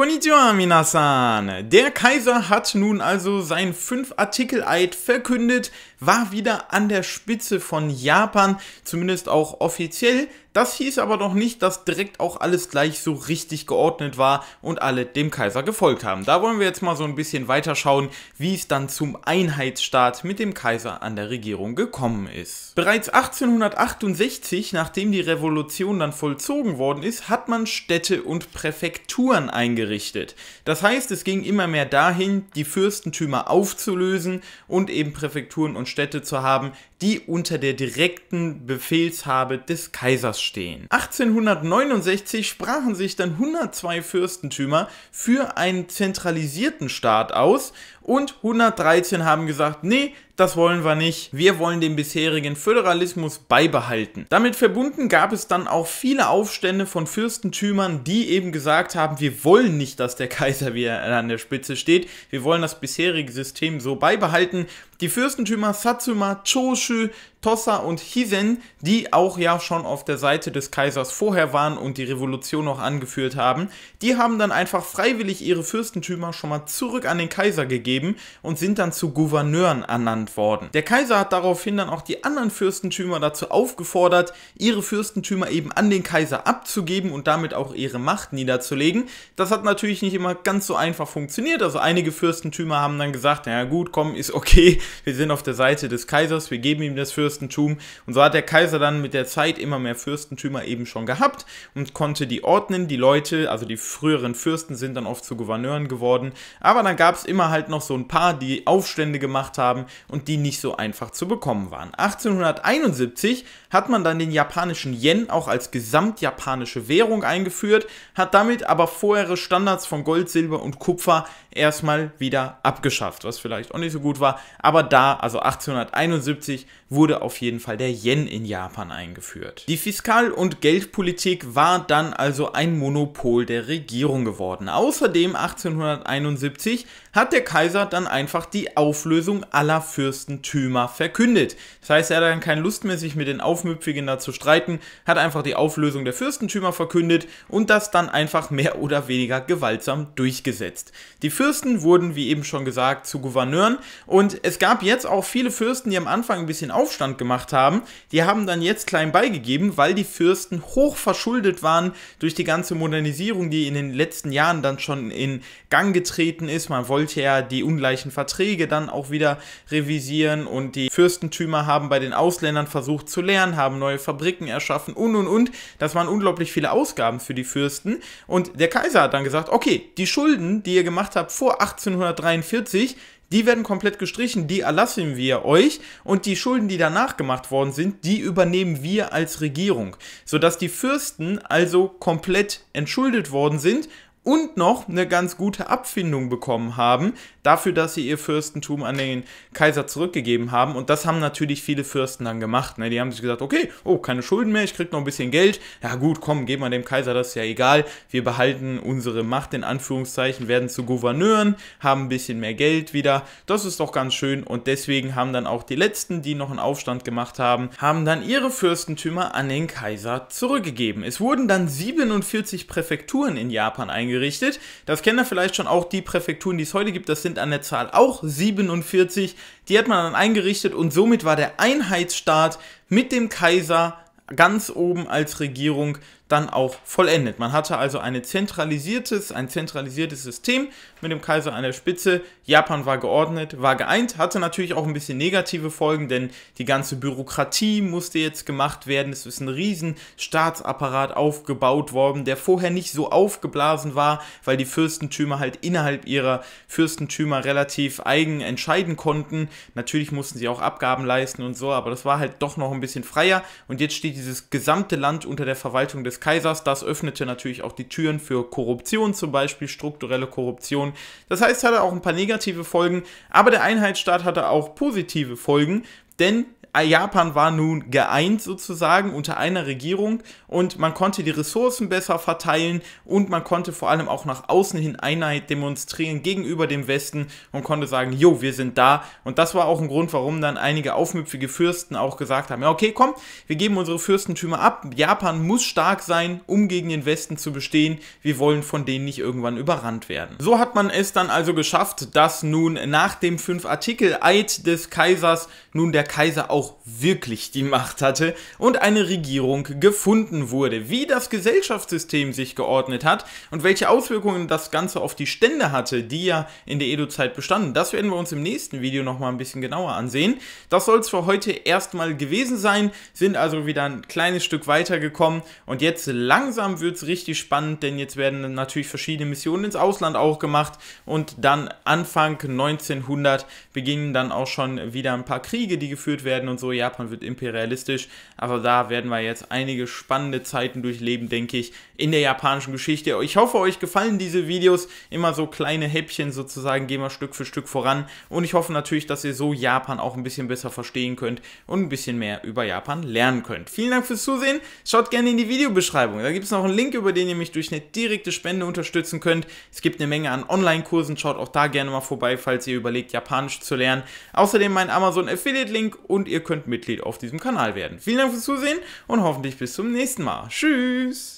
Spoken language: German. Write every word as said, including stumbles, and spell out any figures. Konnichiwa minasan! Der Kaiser hat nun also sein Fünf-Artikel-Eid verkündet, war wieder an der Spitze von Japan, zumindest auch offiziell. Das hieß aber noch nicht, dass direkt auch alles gleich so richtig geordnet war und alle dem Kaiser gefolgt haben. Da wollen wir jetzt mal so ein bisschen weiter schauen, wie es dann zum Einheitsstaat mit dem Kaiser an der Regierung gekommen ist. Bereits achtzehnhundertachtundsechzig, nachdem die Revolution dann vollzogen worden ist, hat man Städte und Präfekturen eingerichtet. Das heißt, es ging immer mehr dahin, die Fürstentümer aufzulösen und eben Präfekturen und Städte zu haben, die unter der direkten Befehlshabe des Kaisers stehen. achtzehnhundertneunundsechzig sprachen sich dann hundertzwei Fürstentümer für einen zentralisierten Staat aus und hundertdreizehn haben gesagt, nee, das wollen wir nicht, wir wollen den bisherigen Föderalismus beibehalten. Damit verbunden gab es dann auch viele Aufstände von Fürstentümern, die eben gesagt haben, wir wollen nicht, dass der Kaiser wieder an der Spitze steht, wir wollen das bisherige System so beibehalten. Die Fürstentümer Satsuma, Chōshū, Tosa und Hizen, die auch ja schon auf der Seite des Kaisers vorher waren und die Revolution noch angeführt haben, die haben dann einfach freiwillig ihre Fürstentümer schon mal zurück an den Kaiser gegeben und sind dann zu Gouverneuren ernannt worden. Der Kaiser hat daraufhin dann auch die anderen Fürstentümer dazu aufgefordert, ihre Fürstentümer eben an den Kaiser abzugeben und damit auch ihre Macht niederzulegen. Das hat natürlich nicht immer ganz so einfach funktioniert, also einige Fürstentümer haben dann gesagt, naja gut, komm, ist okay, wir sind auf der Seite des Kaisers, wir geben ihm das Fürstentümer. Und so hat der Kaiser dann mit der Zeit immer mehr Fürstentümer eben schon gehabt und konnte die ordnen. Die Leute, also die früheren Fürsten, sind dann oft zu Gouverneuren geworden. Aber dann gab es immer halt noch so ein paar, die Aufstände gemacht haben und die nicht so einfach zu bekommen waren. achtzehnhunderteinundsiebzig hat man dann den japanischen Yen auch als gesamtjapanische Währung eingeführt, hat damit aber vorherige Standards von Gold, Silber und Kupfer erstmal wieder abgeschafft, was vielleicht auch nicht so gut war. Aber da, also achtzehnhunderteinundsiebzig, wurde auf jeden Fall der Yen in Japan eingeführt. Die Fiskal- und Geldpolitik war dann also ein Monopol der Regierung geworden. Außerdem achtzehnhunderteinundsiebzig hat der Kaiser dann einfach die Auflösung aller Fürstentümer verkündet. Das heißt, er hat dann keine Lust mehr, sich mit den Aufmüpfigen da zu streiten, hat einfach die Auflösung der Fürstentümer verkündet und das dann einfach mehr oder weniger gewaltsam durchgesetzt. Die Fürsten wurden, wie eben schon gesagt, zu Gouverneuren und es gab jetzt auch viele Fürsten, die am Anfang ein bisschen Aufstand gemacht haben, die haben dann jetzt klein beigegeben, weil die Fürsten hoch verschuldet waren durch die ganze Modernisierung, die in den letzten Jahren dann schon in Gang getreten ist. Man wollte ja die ungleichen Verträge dann auch wieder revisieren und die Fürstentümer haben bei den Ausländern versucht zu lernen, haben neue Fabriken erschaffen und und und. Das waren unglaublich viele Ausgaben für die Fürsten und der Kaiser hat dann gesagt, okay, die Schulden, die ihr gemacht habt vor achtzehnhundertdreiundvierzig, die werden komplett gestrichen, die erlassen wir euch und die Schulden, die danach gemacht worden sind, die übernehmen wir als Regierung, sodass die Fürsten also komplett entschuldet worden sind und noch eine ganz gute Abfindung bekommen haben, dafür, dass sie ihr Fürstentum an den Kaiser zurückgegeben haben. Und das haben natürlich viele Fürsten dann gemacht. Ne? Die haben sich gesagt, okay, oh, keine Schulden mehr, ich krieg noch ein bisschen Geld. Ja gut, komm, geben wir dem Kaiser, das ist ja egal. Wir behalten unsere Macht, in Anführungszeichen, werden zu Gouverneuren, haben ein bisschen mehr Geld wieder. Das ist doch ganz schön. Und deswegen haben dann auch die Letzten, die noch einen Aufstand gemacht haben, haben dann ihre Fürstentümer an den Kaiser zurückgegeben. Es wurden dann siebenundvierzig Präfekturen in Japan eingerichtet. Gerichtet. Das kennen wir vielleicht schon auch, die Präfekturen, die es heute gibt, das sind an der Zahl auch siebenundvierzig. Die hat man dann eingerichtet und somit war der Einheitsstaat mit dem Kaiser ganz oben als Regierung dann auch vollendet. Man hatte also eine zentralisiertes, ein zentralisiertes System mit dem Kaiser an der Spitze. Japan war geordnet, war geeint, hatte natürlich auch ein bisschen negative Folgen, denn die ganze Bürokratie musste jetzt gemacht werden. Es ist ein riesen Staatsapparat aufgebaut worden, der vorher nicht so aufgeblasen war, weil die Fürstentümer halt innerhalb ihrer Fürstentümer relativ eigen entscheiden konnten. Natürlich mussten sie auch Abgaben leisten und so, aber das war halt doch noch ein bisschen freier und jetzt steht dieses gesamte Land unter der Verwaltung des Kaisers. Das öffnete natürlich auch die Türen für Korruption, zum Beispiel strukturelle Korruption. Das heißt, hatte auch ein paar negative Folgen, aber der Einheitsstaat hatte auch positive Folgen, denn Japan war nun geeint sozusagen unter einer Regierung und man konnte die Ressourcen besser verteilen und man konnte vor allem auch nach außen hin Einheit demonstrieren gegenüber dem Westen und konnte sagen, jo, wir sind da. Und das war auch ein Grund, warum dann einige aufmüpfige Fürsten auch gesagt haben, ja okay, komm, wir geben unsere Fürstentümer ab, Japan muss stark sein, um gegen den Westen zu bestehen, wir wollen von denen nicht irgendwann überrannt werden. So hat man es dann also geschafft, dass nun nach dem Fünf-Artikel-Eid des Kaisers nun der Kaiser auch wirklich die Macht hatte und eine Regierung gefunden wurde. Wie das Gesellschaftssystem sich geordnet hat und welche Auswirkungen das Ganze auf die Stände hatte, die ja in der Edo-Zeit bestanden, das werden wir uns im nächsten Video nochmal ein bisschen genauer ansehen. Das soll es für heute erstmal gewesen sein, sind also wieder ein kleines Stück weitergekommen und jetzt langsam wird es richtig spannend, denn jetzt werden natürlich verschiedene Missionen ins Ausland auch gemacht und dann Anfang neunzehnhundert beginnen dann auch schon wieder ein paar Kriege, die geführt werden und so. Japan wird imperialistisch, aber da werden wir jetzt einige spannende Zeiten durchleben, denke ich, in der japanischen Geschichte. Ich hoffe, euch gefallen diese Videos, immer so kleine Häppchen sozusagen, gehen wir Stück für Stück voran und ich hoffe natürlich, dass ihr so Japan auch ein bisschen besser verstehen könnt und ein bisschen mehr über Japan lernen könnt. Vielen Dank fürs Zusehen, schaut gerne in die Videobeschreibung, da gibt es noch einen Link, über den ihr mich durch eine direkte Spende unterstützen könnt. Es gibt eine Menge an Online-Kursen, schaut auch da gerne mal vorbei, falls ihr überlegt, Japanisch zu lernen. Außerdem mein Amazon-Affiliate-Link und ihr könnt Mitglied auf diesem Kanal werden. Vielen Dank fürs Zusehen und hoffentlich bis zum nächsten Mal. Tschüss!